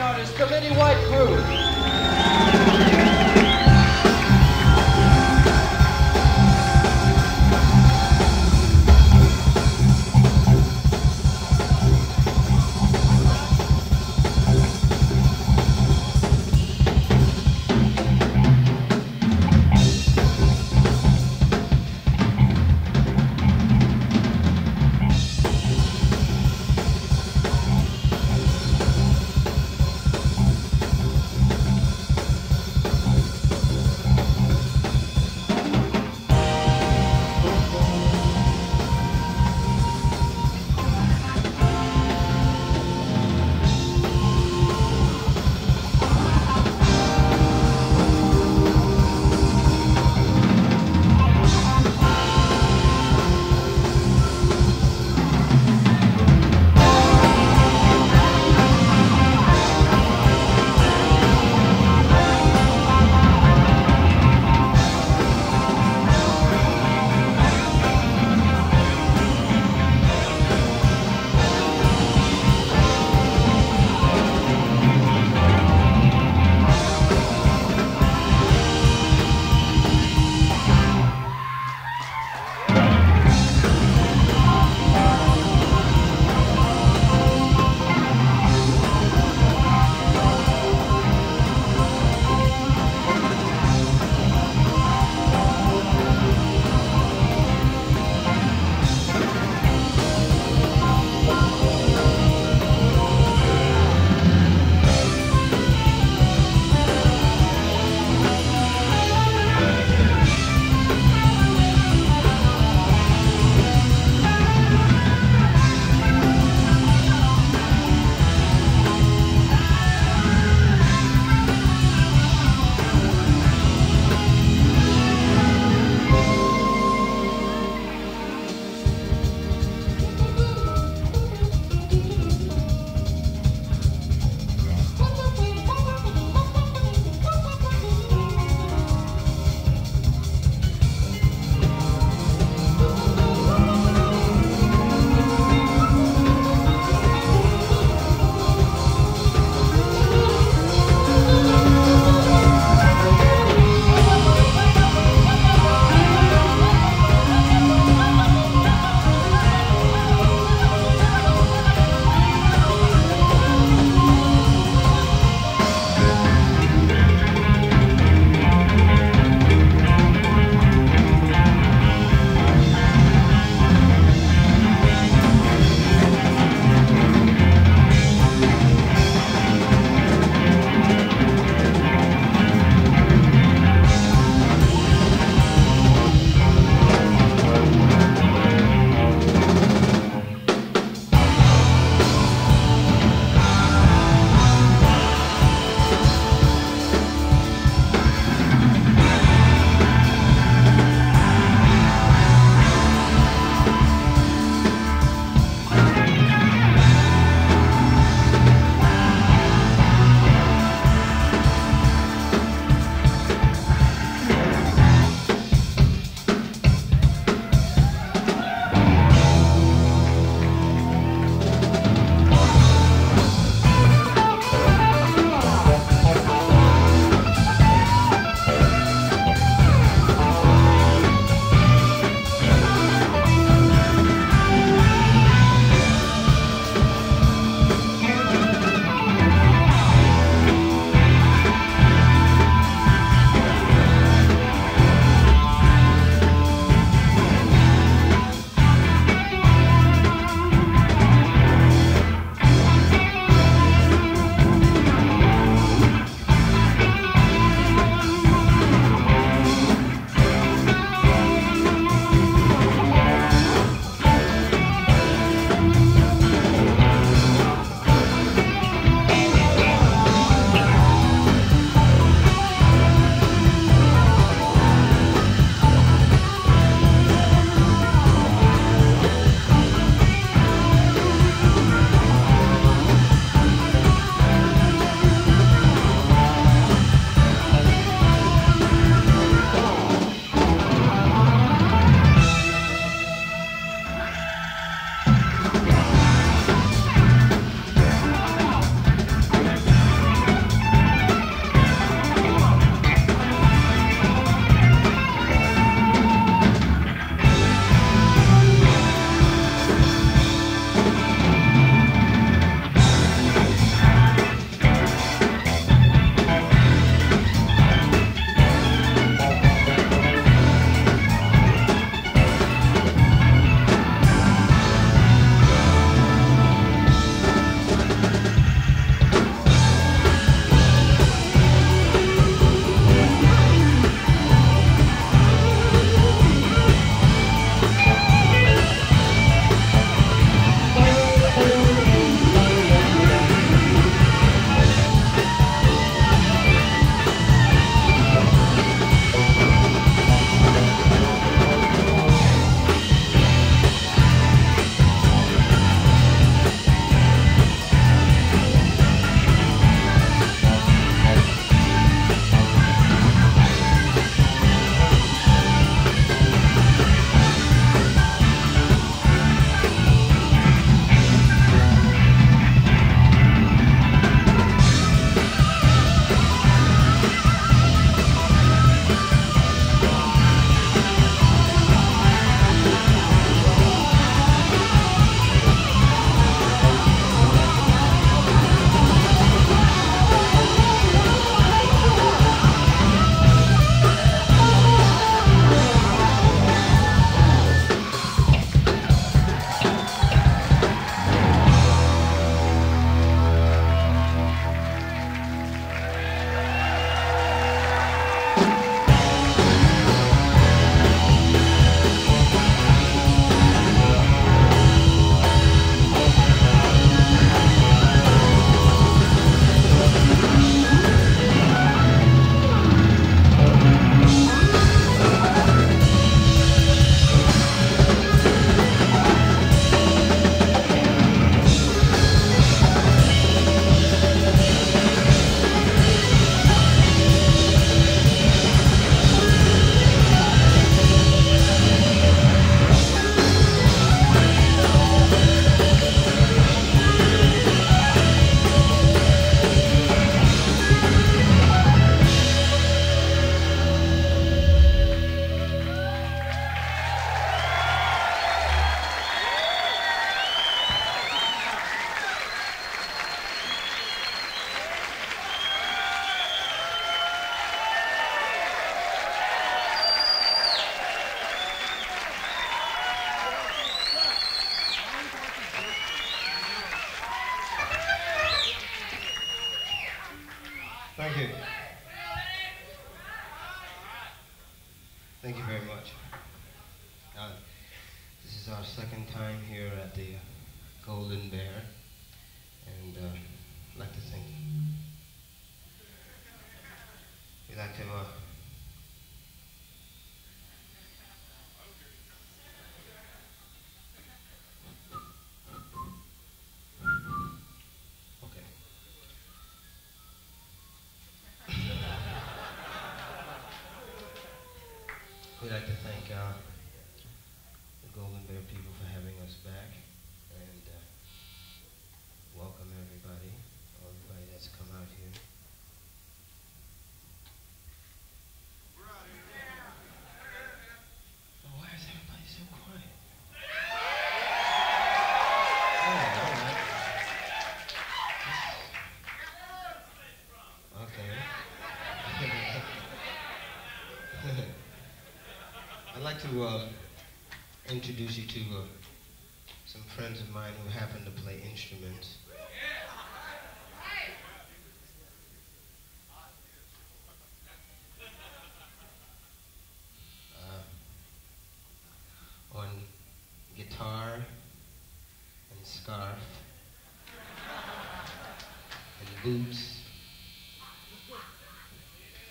known as Committee White Crew. is our second time here at the Golden Bear, and I'd like to thank you. We'd like to thank the Golden Bear people for having us back, and welcome everybody, that's come out here. Well, why is everybody so quiet? Yeah, all right. Okay. I'd like to introduce you to some friends of mine who happen to play instruments. On guitar and scarf and boots.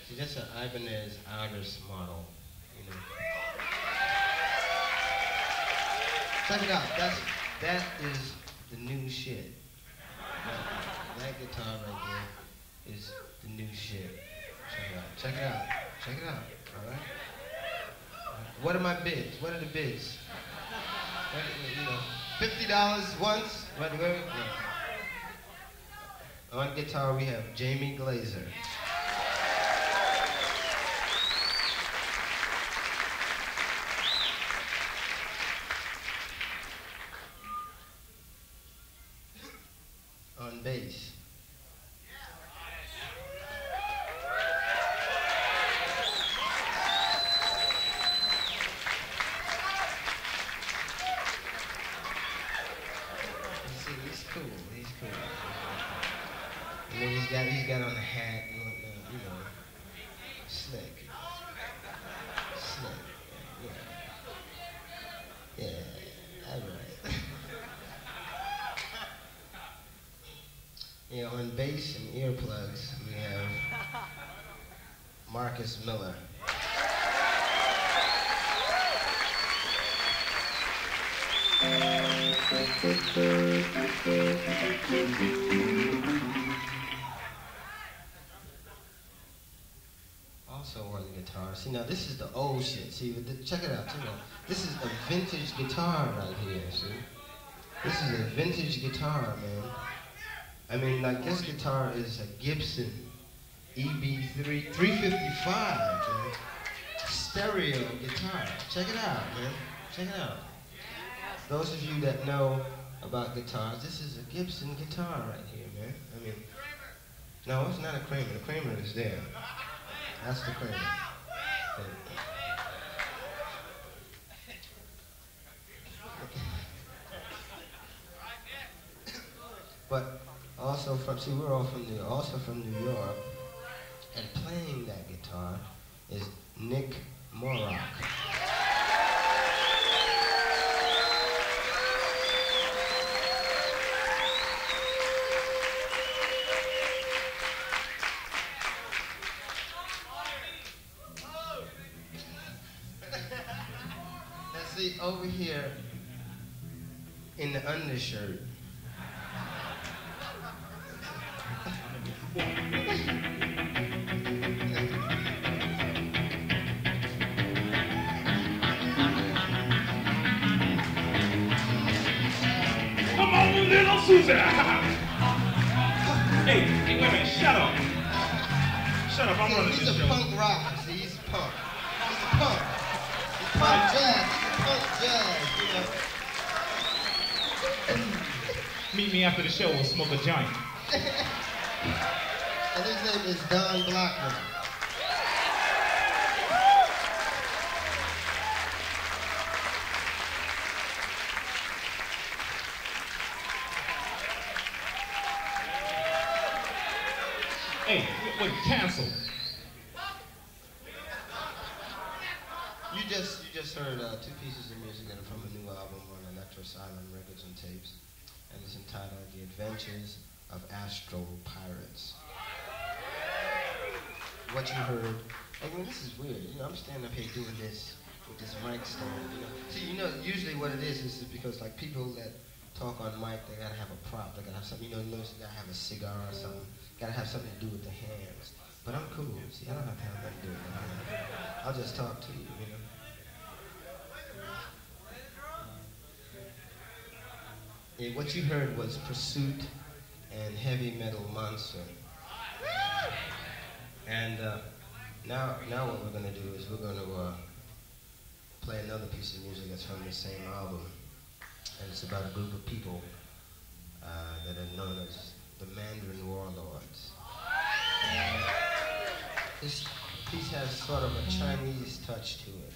See, that's an Ibanez Argus model, you know. Check it out, that is the new shit. That guitar right there is the new shit. Check it out, check it out, check it out, all right? What are my bids? What are the bids? You know, $50 once, right? Yeah. On guitar we have Jamie Glazer. On bass, see, he's cool, he's cool. And then he's got on a hat and whatnot, you know, slick, slick, yeah, yeah, all right. Yeah, on bass and earplugs, we have Marcus Miller. Also on the guitar. See, now this is the old shit. See, check it out, check it out. This is a vintage guitar right here, see? This is a vintage guitar, man. I mean, like, this guitar is a Gibson EB355, man. Stereo guitar. Check it out, man. Check it out. Those of you that know about guitars, this is a Gibson guitar right here, man. I mean, no, it's not a Kramer. The Kramer is there. That's the Kramer. Okay. But also we're all from New York, and playing that guitar is Nick Moroch. Now see, over here in the undershirt, Susan! hey, wait a minute, shut up. Shut up, I'm running this show. He's a punk rocker, see, he's a punk. He's a punk. He's punk jazz, he's a punk jazz, you know. Meet me after the show, we'll smoke a joint. And his name is Don Blackman. Hey, wait, cancel. You just heard two pieces of music that are from a new album. Asylum Records and Tapes, and it's entitled The Adventures of Astral Pirates. What you heard, I mean, this is weird. You know, I'm standing up here doing this with this mic stand. You know, see, you know, usually what it is because like people that talk on mic, they gotta have a prop, they gotta have something. You know, they gotta have a cigar or something. Gotta have something to do with the hands. But I'm cool. See, I don't have to have nothing to do with it. I'll just talk to you. You know. Yeah, what you heard was Pursuit and Heavy Metal Monster. And now what we're going to do is we're going to play another piece of music that's from the same album. And it's about a group of people that are known as the Mandarin Warlords. And this piece has sort of a Chinese touch to it.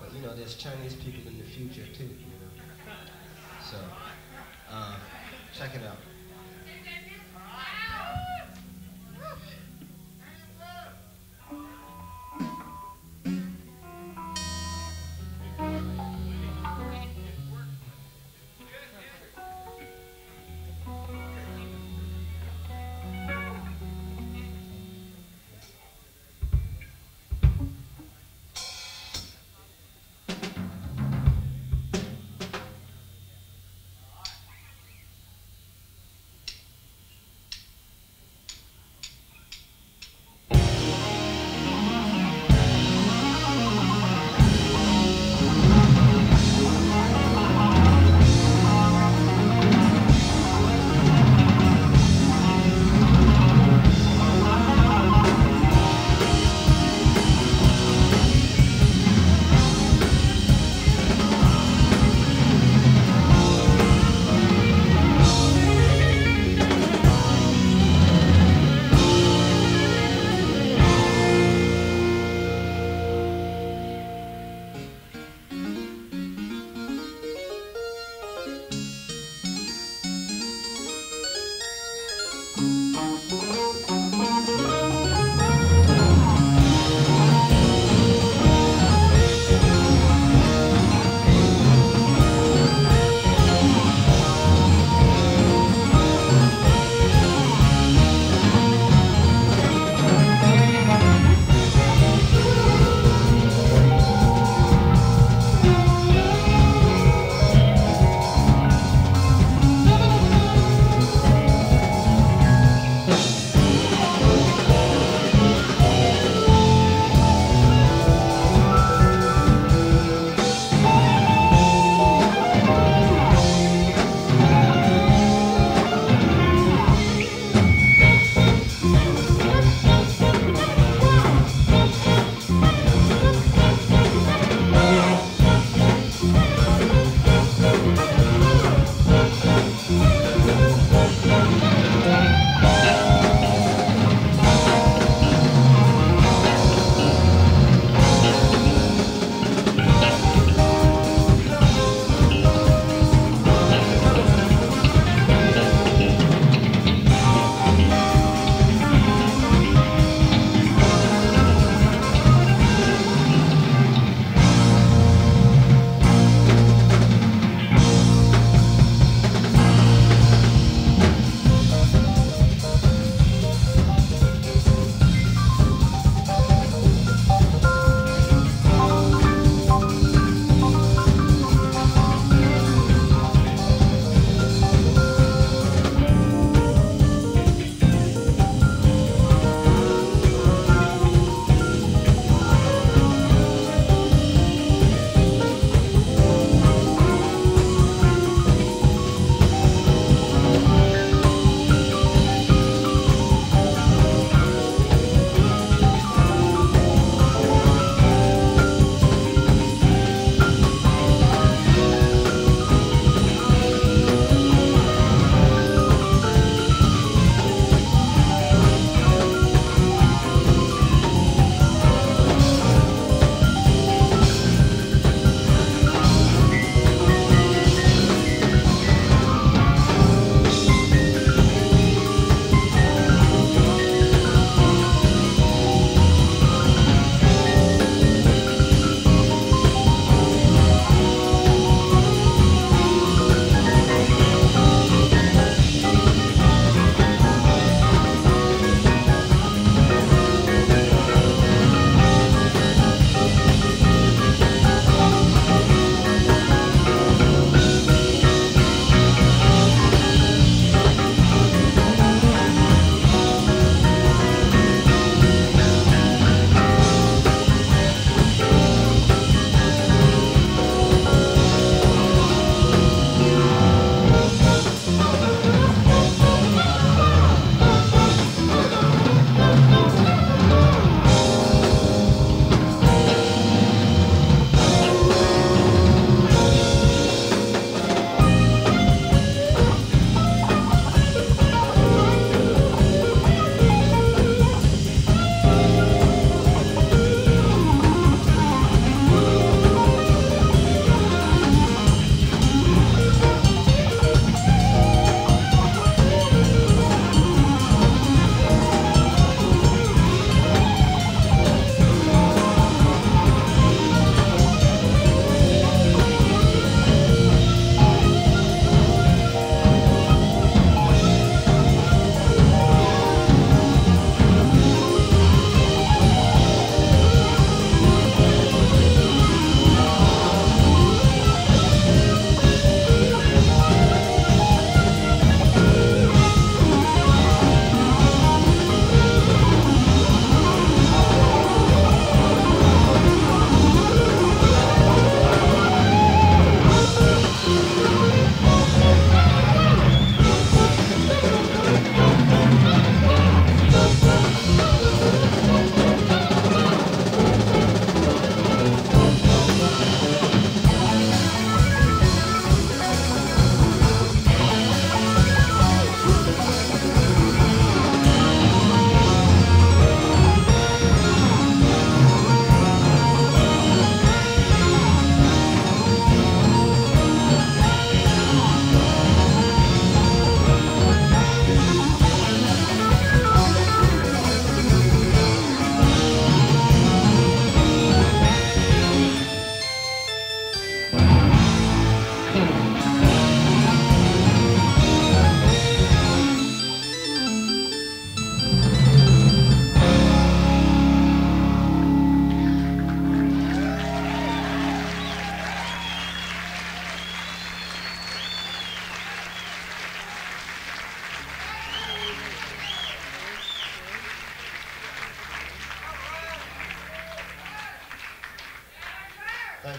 But you know, there's Chinese people in the future too, you know. So, check it out.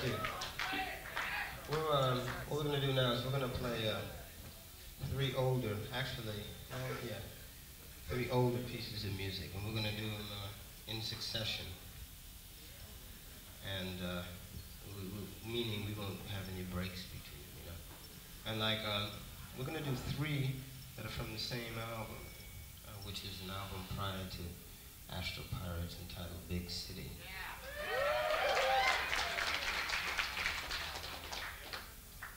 Thank you. We're, what we're going to do now is we're going to play three older pieces of music, and we're going to do them in succession. And meaning we won't have any breaks between them, you know. And like, we're going to do three that are from the same album, which is an album prior to Astral Pirates entitled Big City.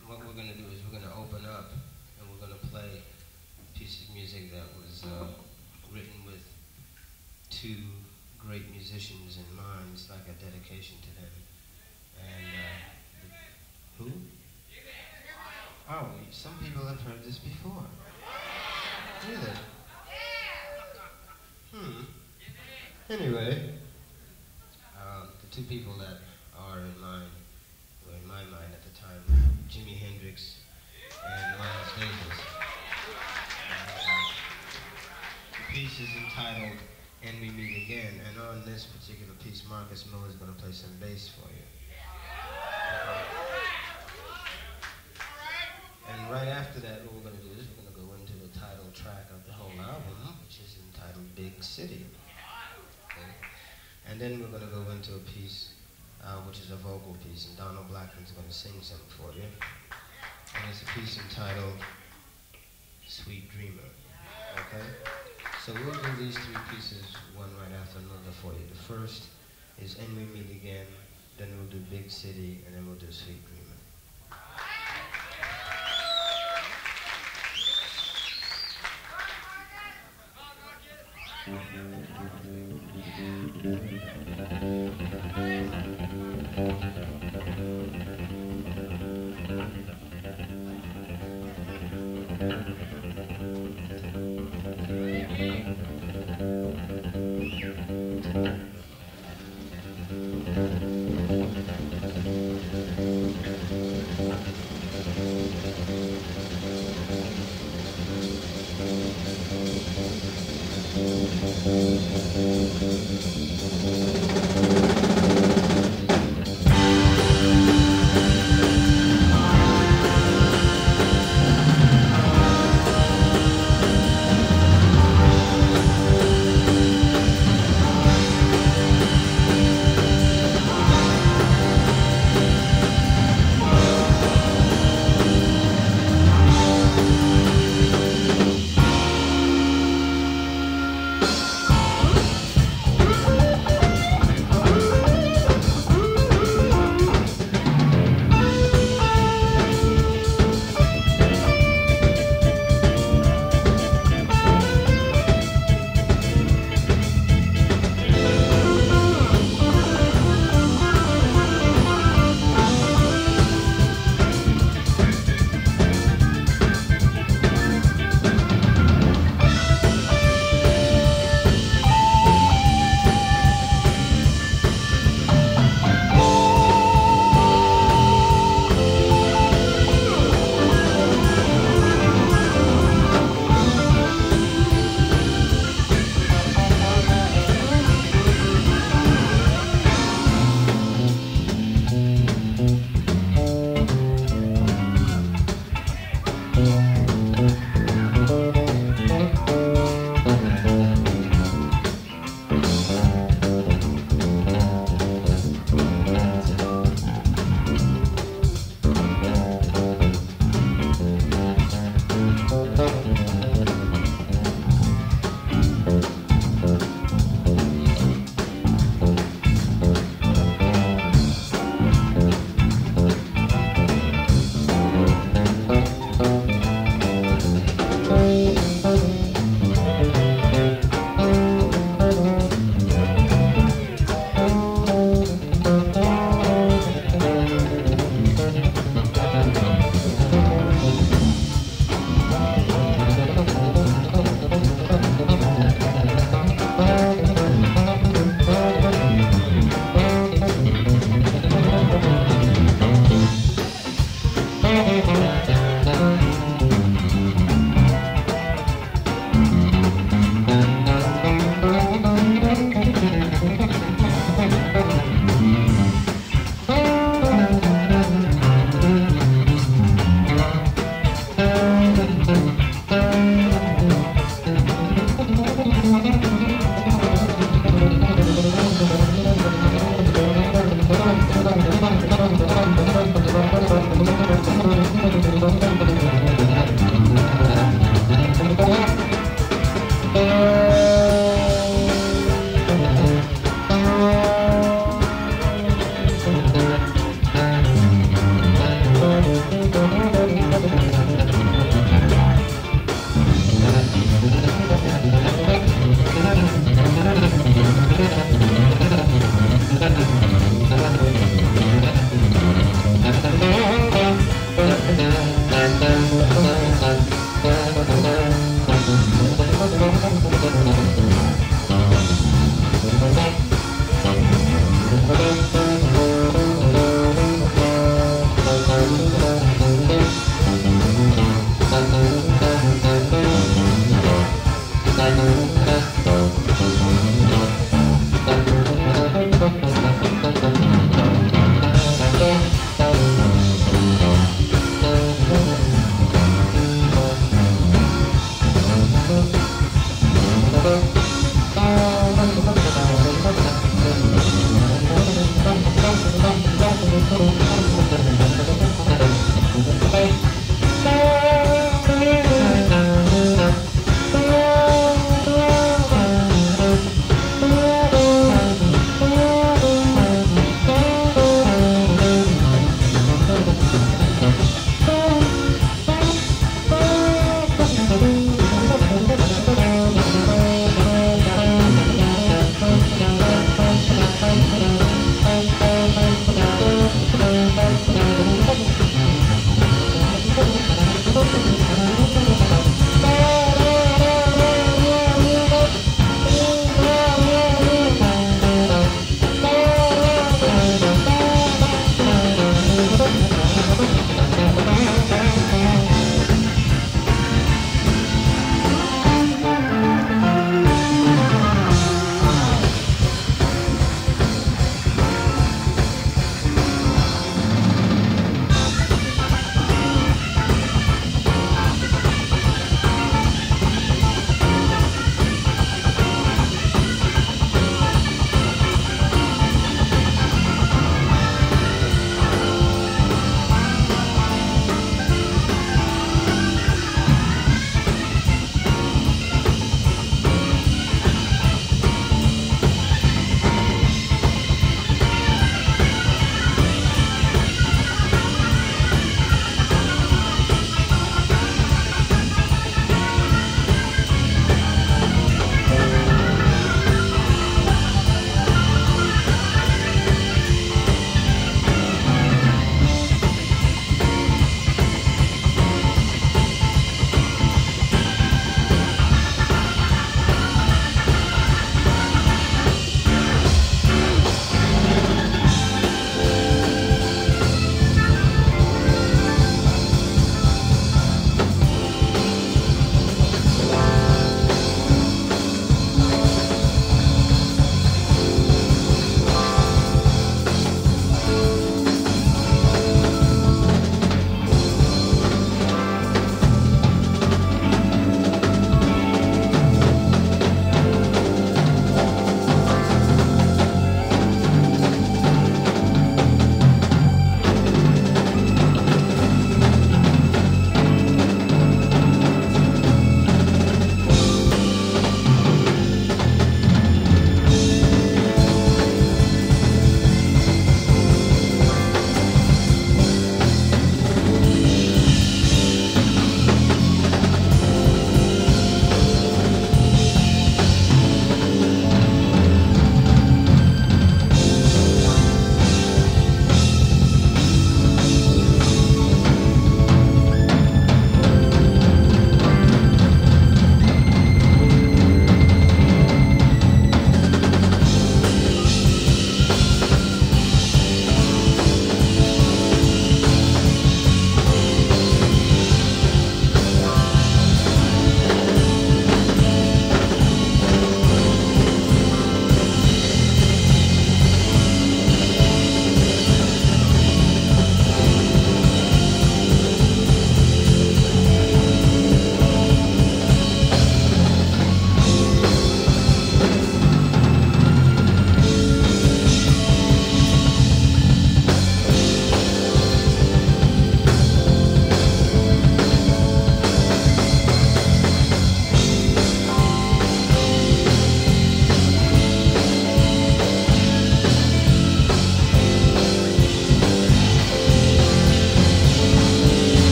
And what we're going to do is we're going to open up and we're going to play a piece of music that was written with two great musicians in mind. It's like a dedication to them. And who? Oh, some people have heard this before. Really? Anyway, the two people that are in mind, were in my mind at the time, Jimi Hendrix and Miles Davis. The piece is entitled And We Meet Again, and on this particular piece, Marcus Miller is going to play some bass for you. And right after that, what we're going to do is we're going to go into the title track of the whole album, which is entitled Big City. Okay. And then we're going to go into a piece, which is a vocal piece, and Don Blackman's going to sing something for you. And it's a piece entitled Sweet Dreamer. Okay? So we'll do these three pieces, one right after another for you. The first is And We Meet Again, then we'll do Big City, and then we'll do Sweet Dreamer.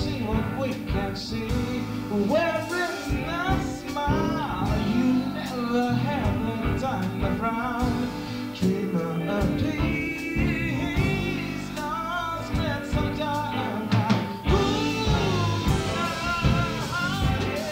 see what we can see. Where is the smile? You never have the time around. Dreamer of peace, don't spend some time around. Ooh, oh, yeah. Dreamer.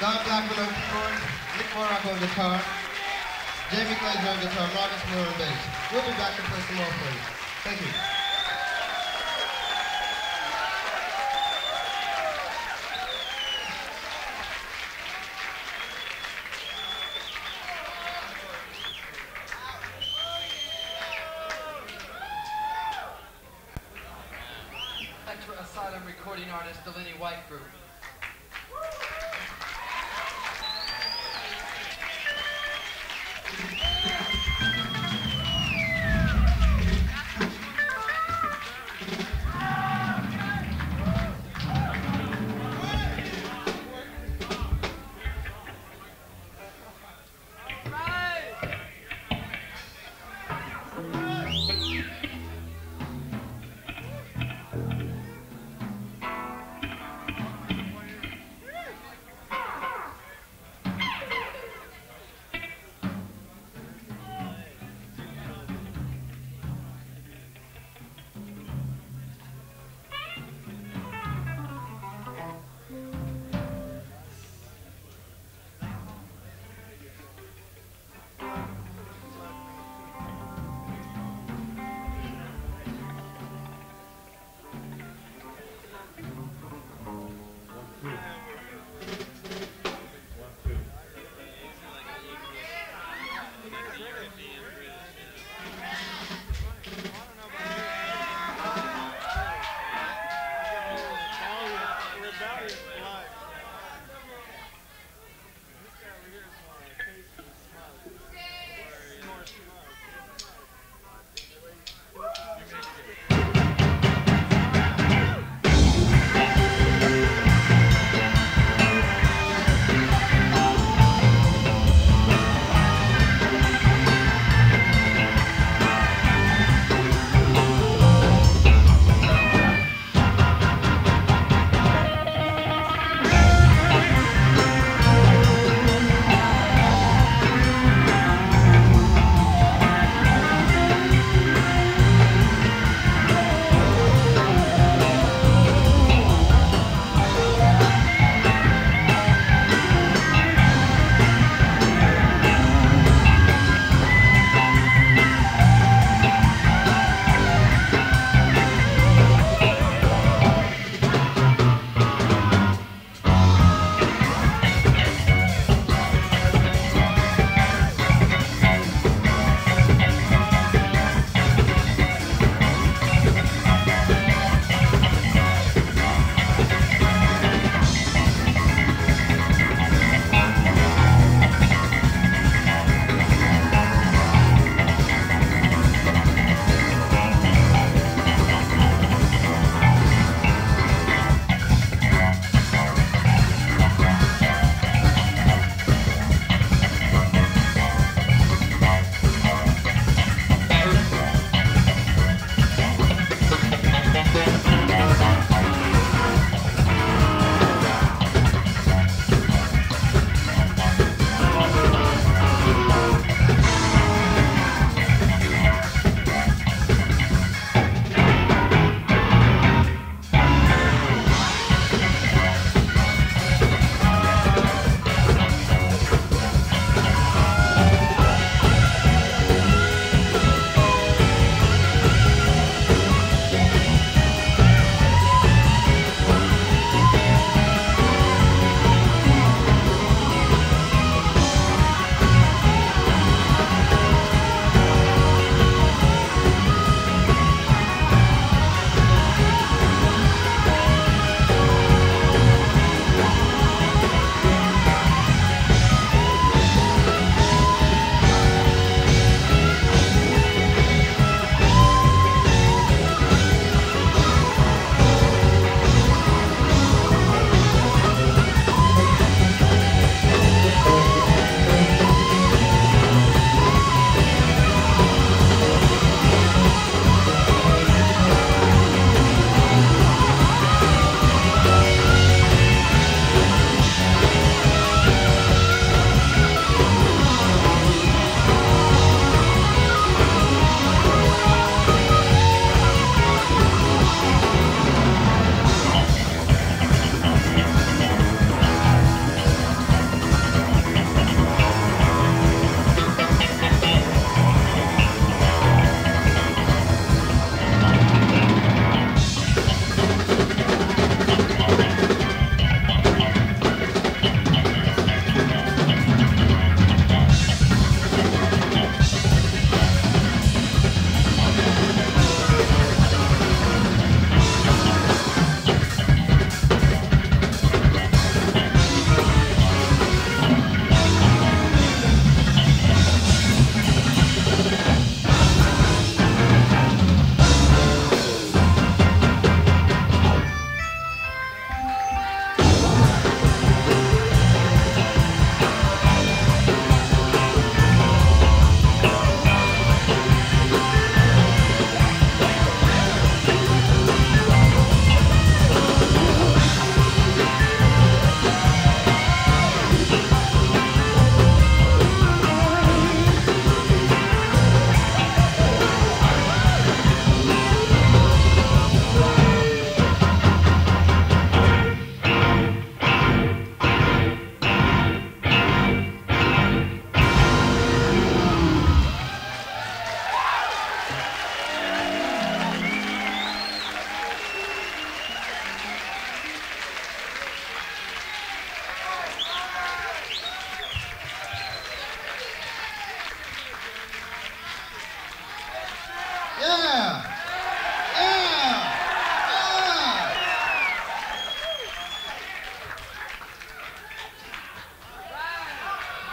Don Blackman on keyboards, Nick Moroch on guitar, Jamie Glazer on guitar, Marcus Miller on bass. We'll be back to play some more for you. Thank you. Asylum recording artist, the Lenny White Group.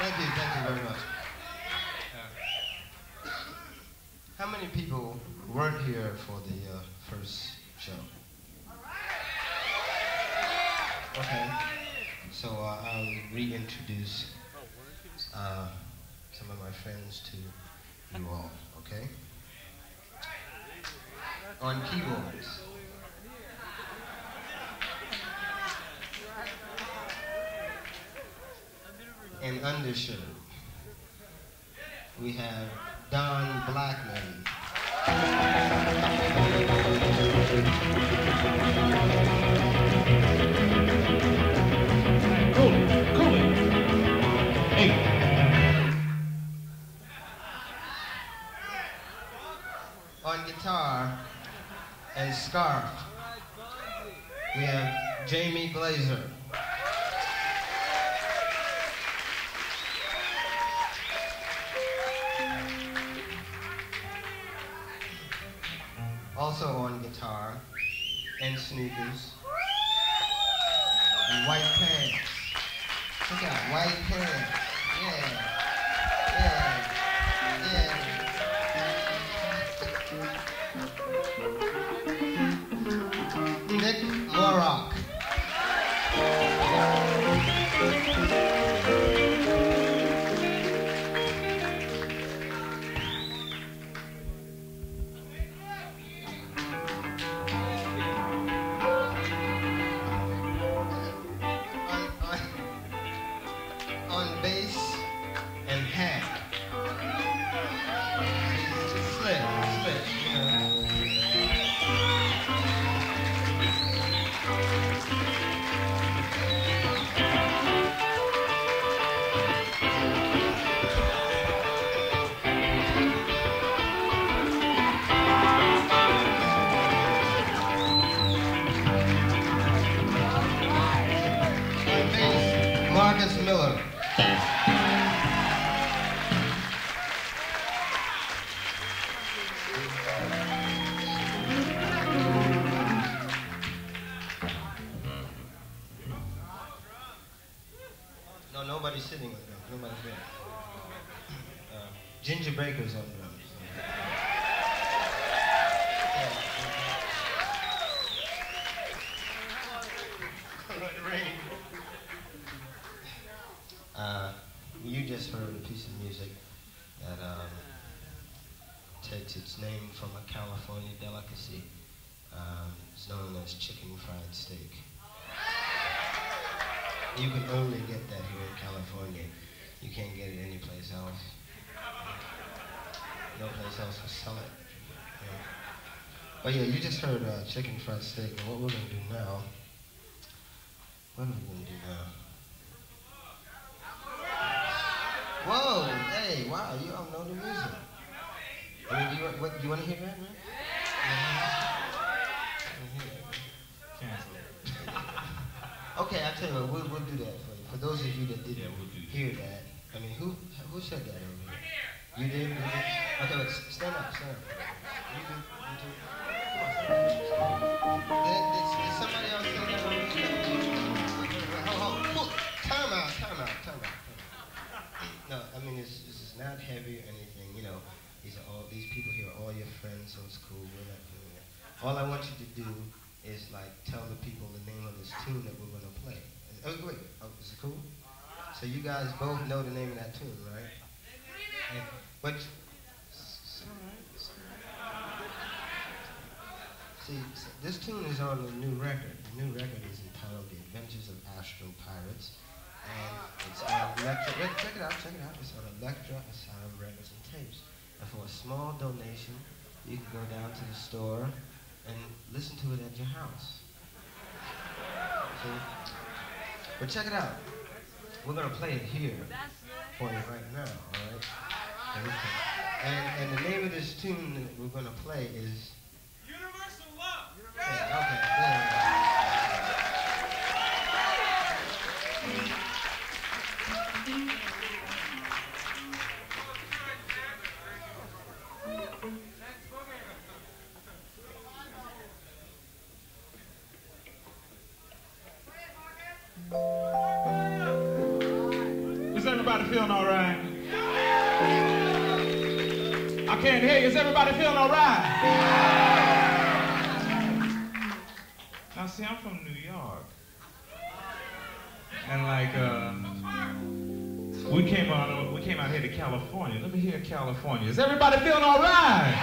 Thank you very much. How many people weren't here for the first show? Okay, so I'll reintroduce some of my friends to you all, okay? On keyboards. And undershirt, we have Don Blackman. Cool. Hey. On guitar and scarf, we have Jamie Glazer. Also on guitar and sneakers and white pants. Look out, white pants. Yeah. Nick Moroch. Marcus Miller. No, nobody's sitting on drums. Nobody's there. Ginger Baker's on drums. You just heard a piece of music that takes its name from a California delicacy. It's known as Chicken Fried Steak. You can only get that here in California. You can't get it anyplace else. No place else will sell it. Yeah. But yeah, you just heard Chicken Fried Steak. And what we're going to do now, Whoa, hey, wow, you all know the music. I mean, do you want to hear that, man? Yeah. Okay, I'll tell you what, we'll do that for you. For those of you that didn't hear that, I mean, who said that over here? You did? Okay, wait, stand up. Did somebody else say that over here? Time out. No, I mean, this is not heavy or anything, you know. These people here are all your friends, so it's cool. We're not doing it. All I want you to do is, like, tell the people the name of this tune that we're going to play. Oh, is it cool? So you guys both know the name of that tune, right? And, but, see, this tune is on a new record. The new record is entitled The Adventures of Astral Pirates. And it's on Elektra. Check it out. It's on Elektra, Asylum Records and Tapes. And for a small donation, you can go down to the store and listen to it at your house. See? But check it out. We're going to play it here for you right now, all right? And the name of this tune that we're going to play is... Universal Love! Okay. Is that everybody feeling all right? I can't hear you. Is everybody feeling all right? Now, see, I'm from New York. And like, we came out here to California. Let me hear California. Is everybody feeling all right?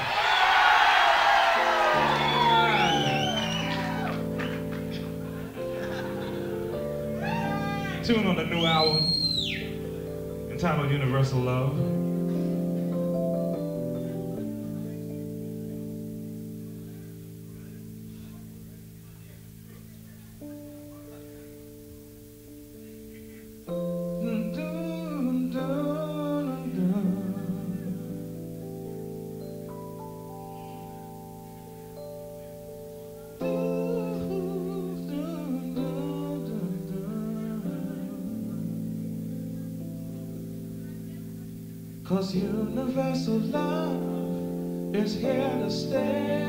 Tune on the new album entitled Universal Love. Cause universal love is here to stay.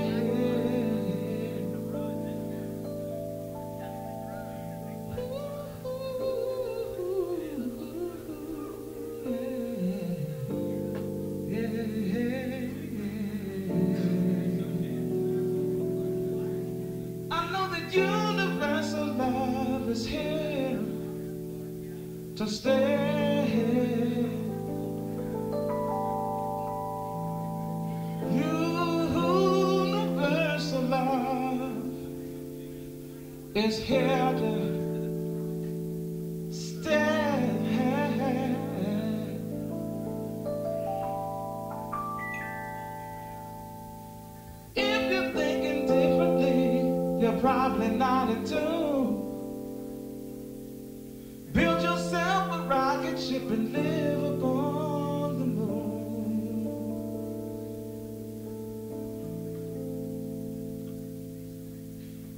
I know that universal love is here to stay. Is here to stay. If you're thinking differently, you're probably not in tune. Build yourself a rocket ship and live upon the moon.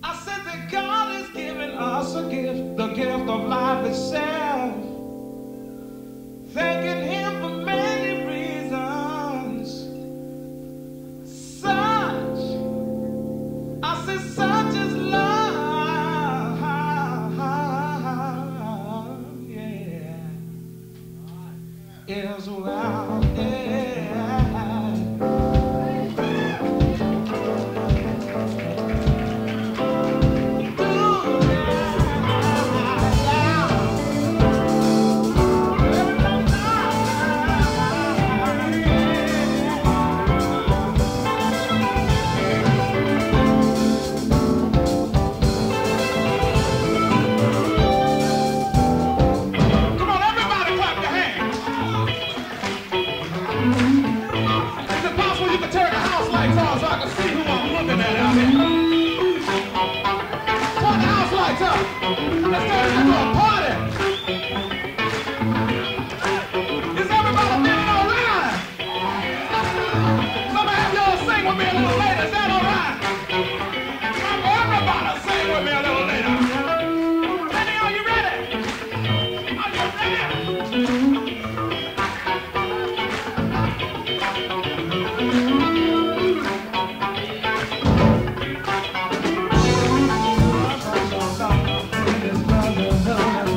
I said that God us a gift, the gift of life itself. Thanking him for many reasons. Such is love. Yeah. Is wild. No, no, no.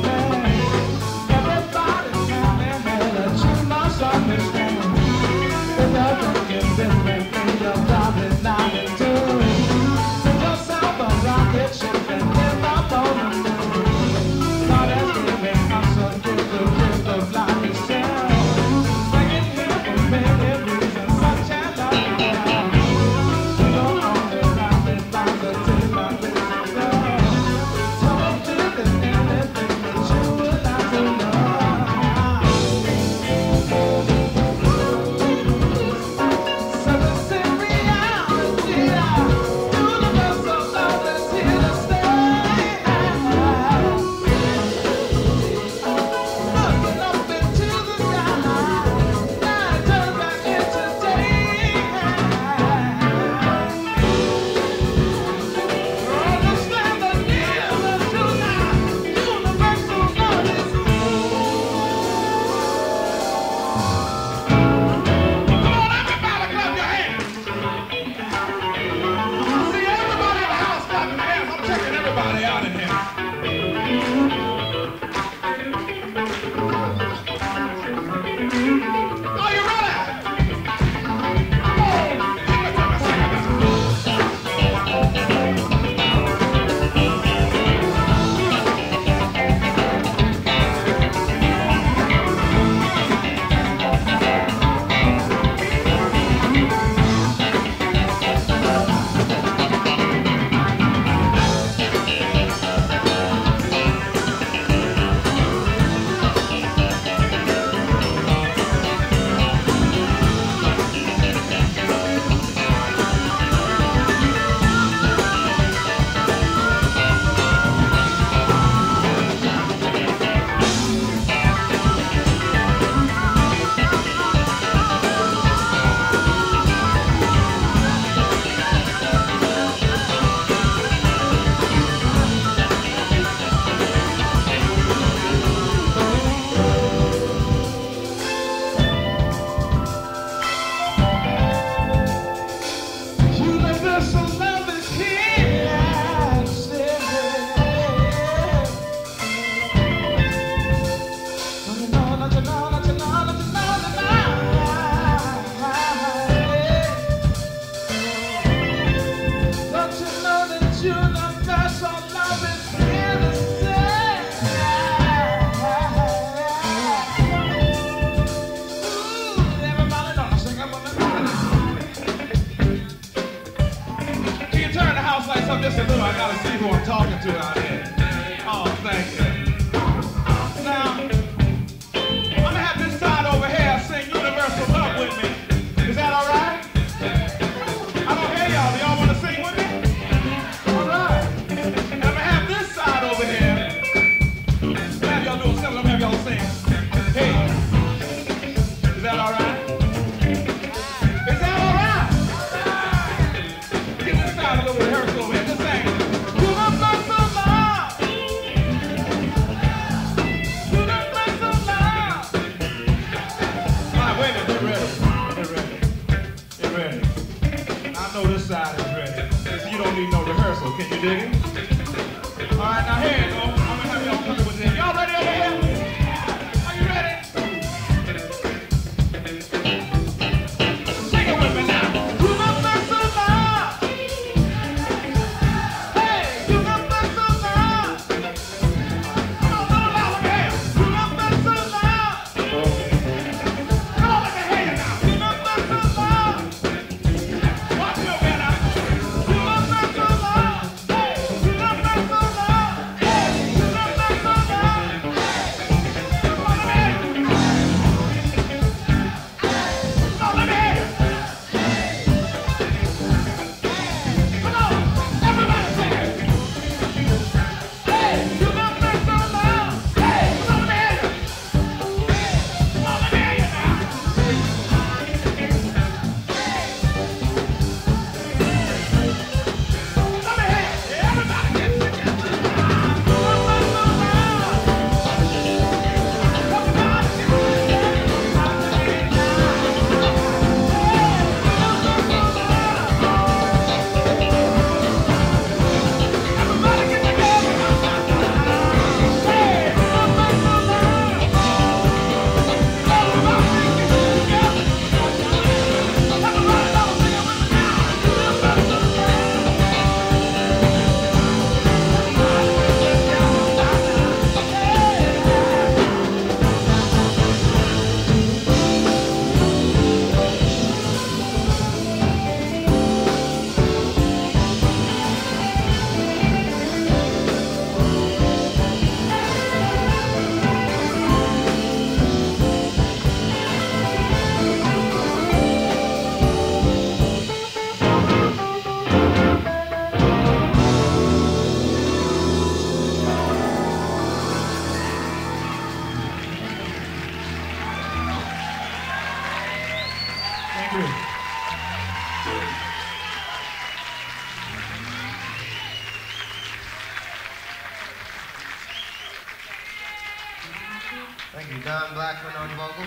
Thank you, Don Blackman on vocals.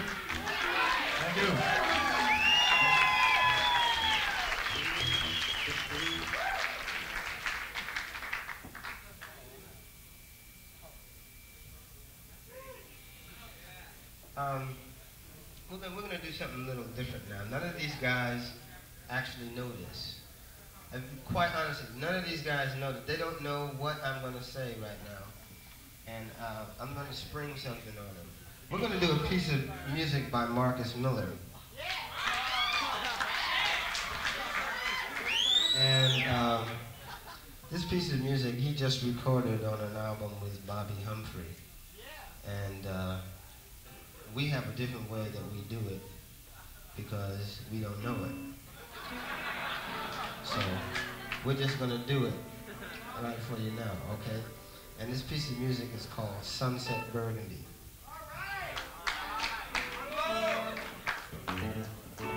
Thank you. We're going to do something a little different now. None of these guys actually know this. And quite honestly, none of these guys know that. They don't know what I'm going to say right now. And I'm going to spring something on them. We're going to do a piece of music by Marcus Miller. And this piece of music he just recorded on an album with Bobby Humphrey. And we have a different way that we do it because we don't know it. So we're just going to do it right for you now, okay? And this piece of music is called Sunset Burgundy. All right. All right.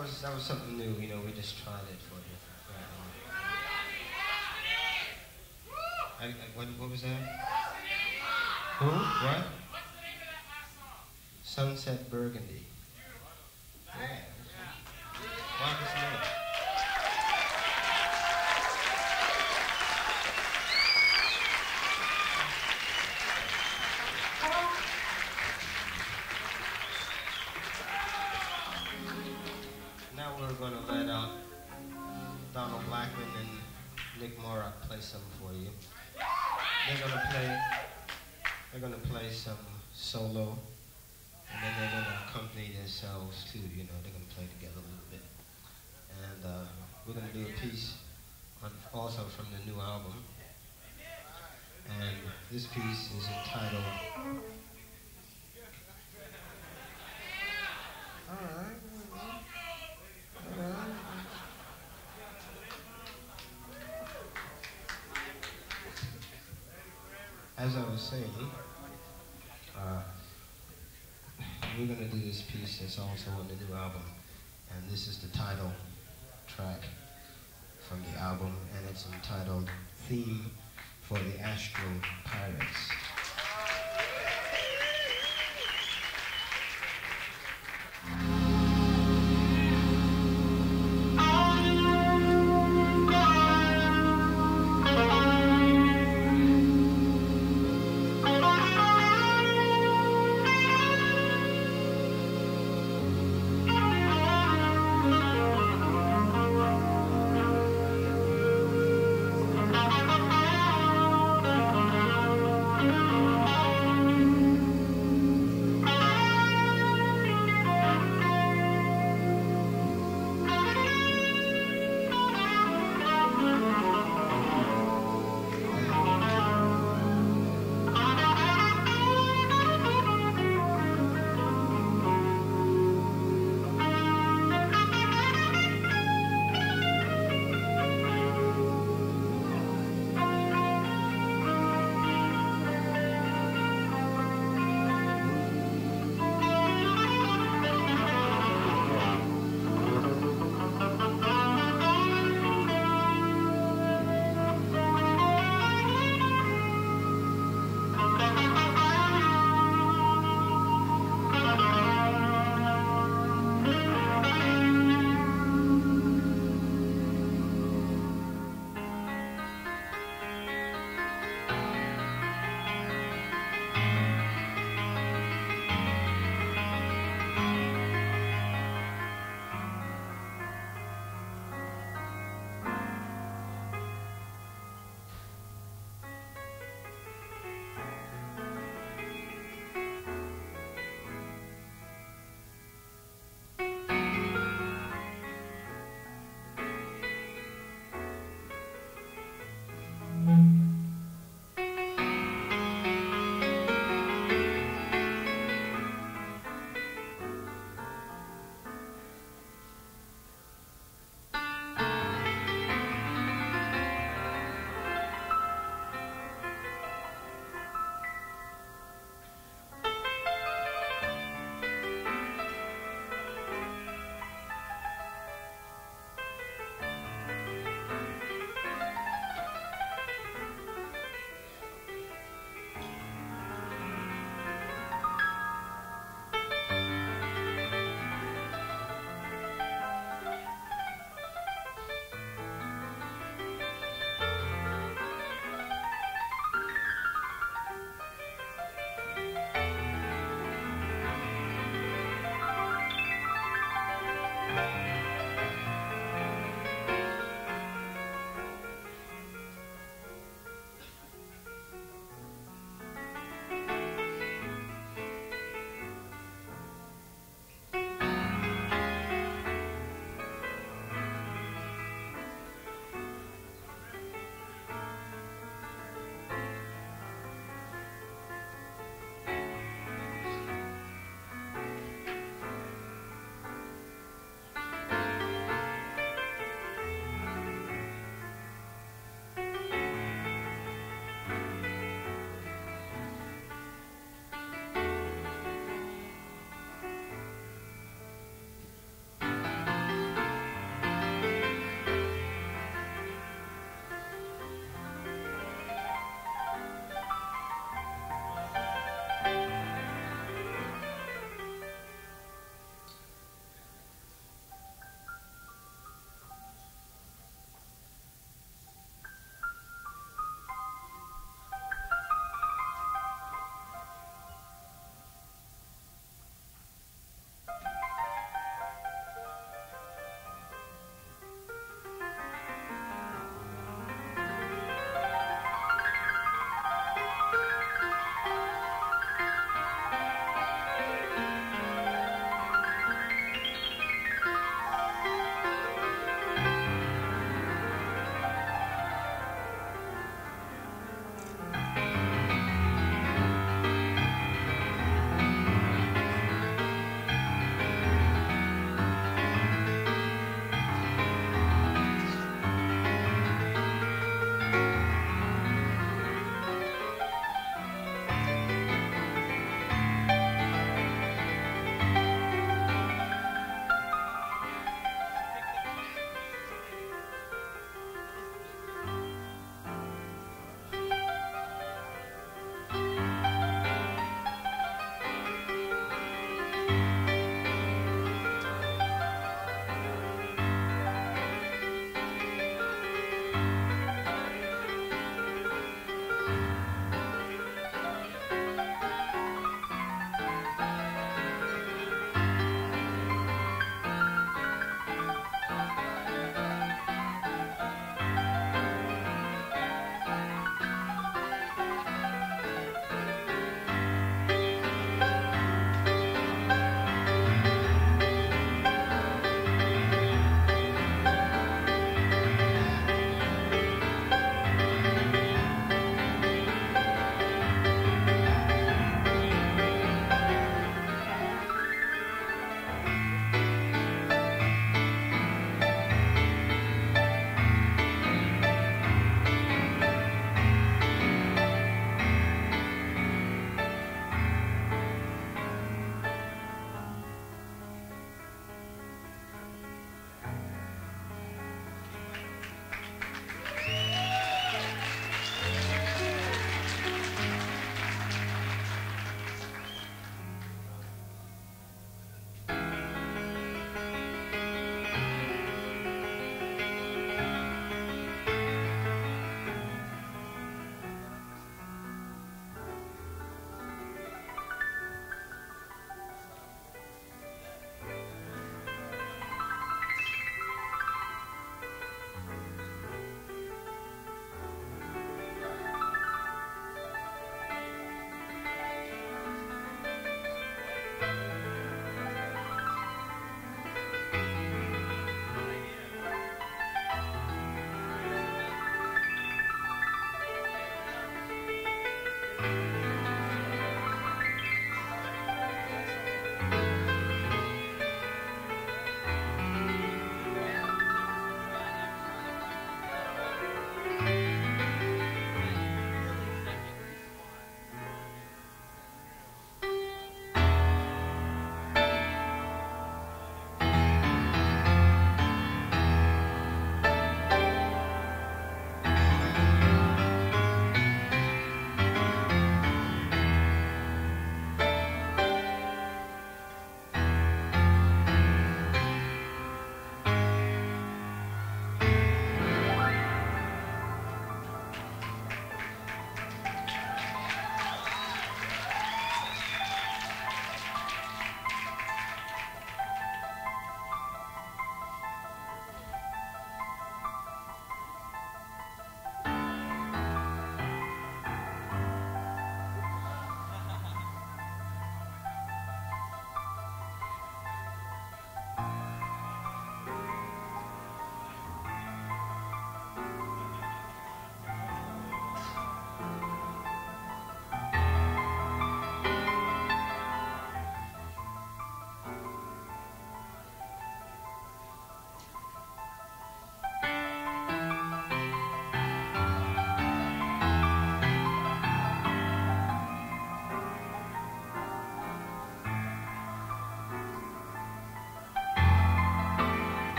That was something new, you know, we just tried it for you. Right. What was that? Who? What? Sunset Burgundy. Yeah. Marcus Miller. We're going to let Don Blackman and Nick Moroch play some for you. They're going to play some solo, and then they're going to accompany themselves too. You know, they're going to play together a little bit, and we're going to do a piece also from the new album. And this piece is entitled. All right. As I was saying, we're going to do this piece that's also on the new album, and this is the title track from the album, and it's entitled Theme for the Astral Pirates.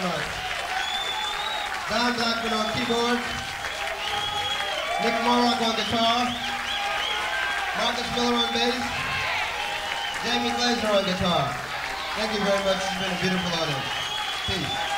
very much. Don Blackman on keyboard, Nick Moroch on guitar, Marcus Miller on bass, Jamie Glazer on guitar. Thank you very much. It's been a beautiful audience. Peace.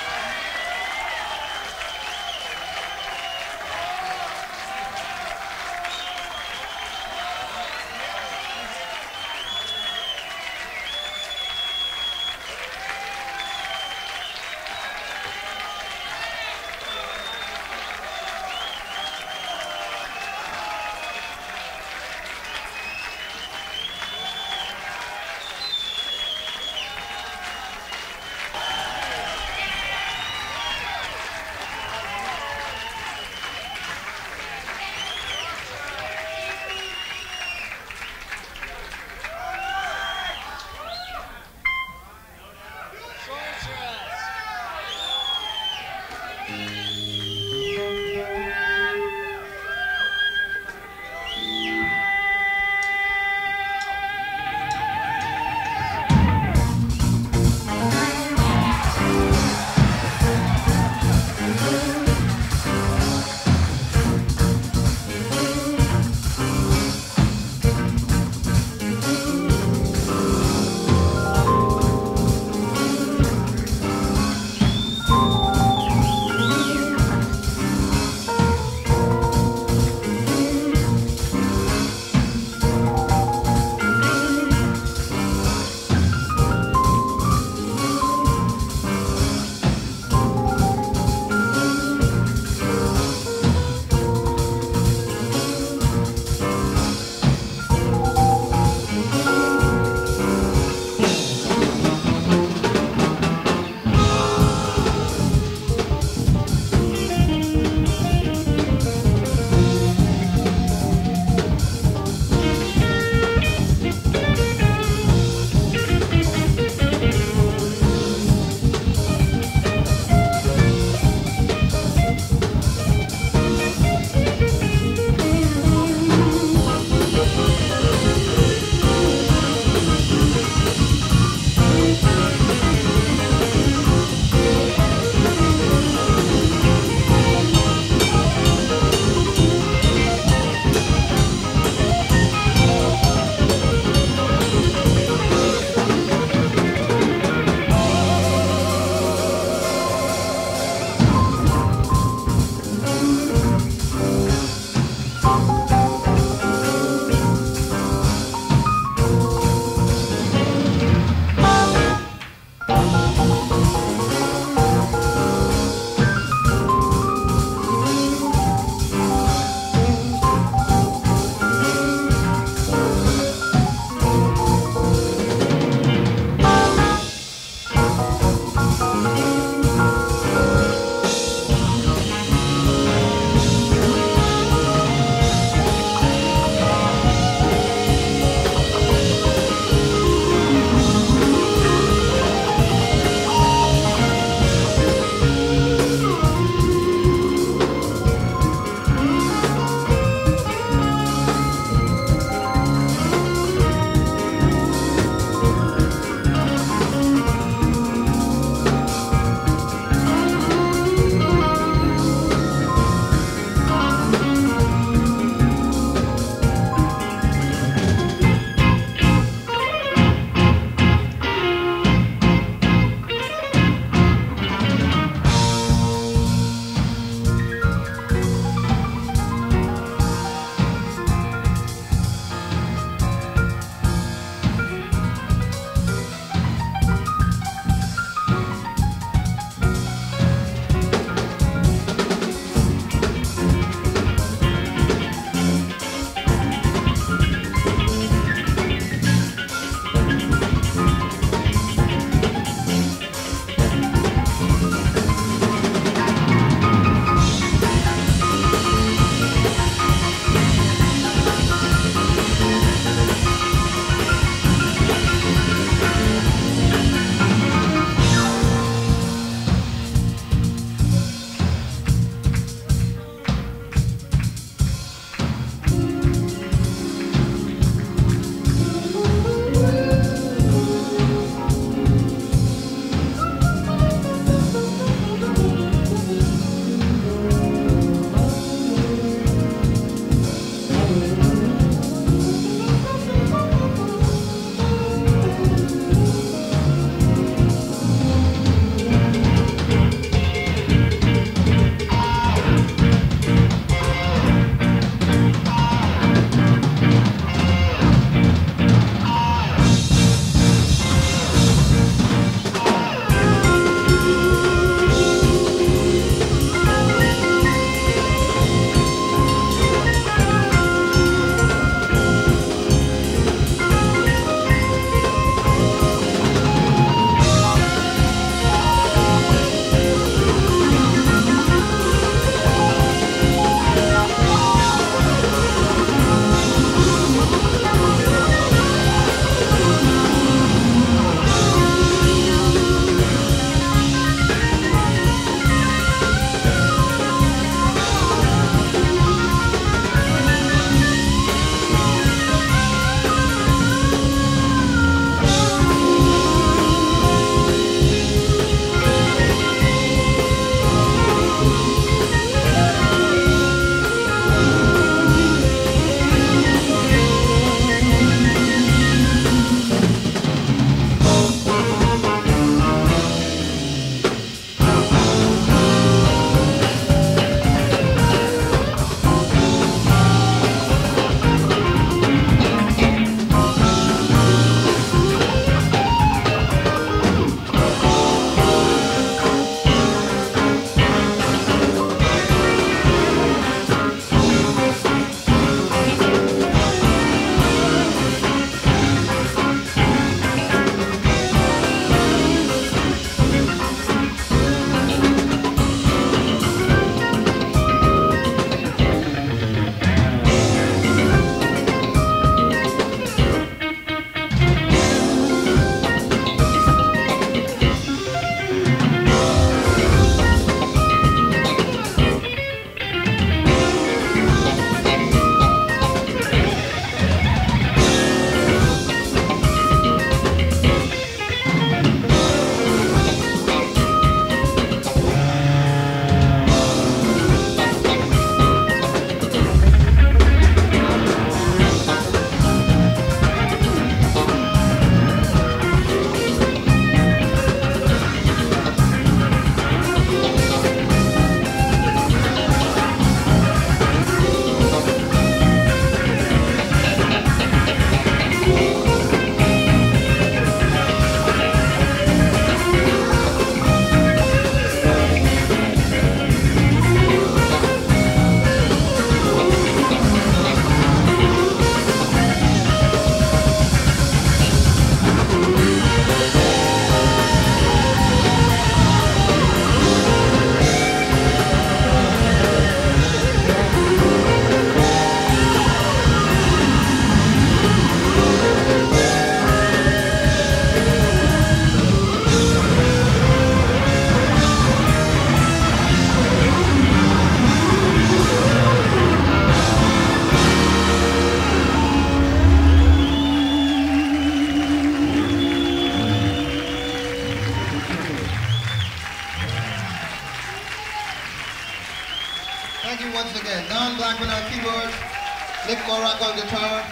guitar,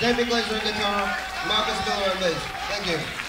Jamie Glazer on guitar, Marcus Miller on bass. Thank you.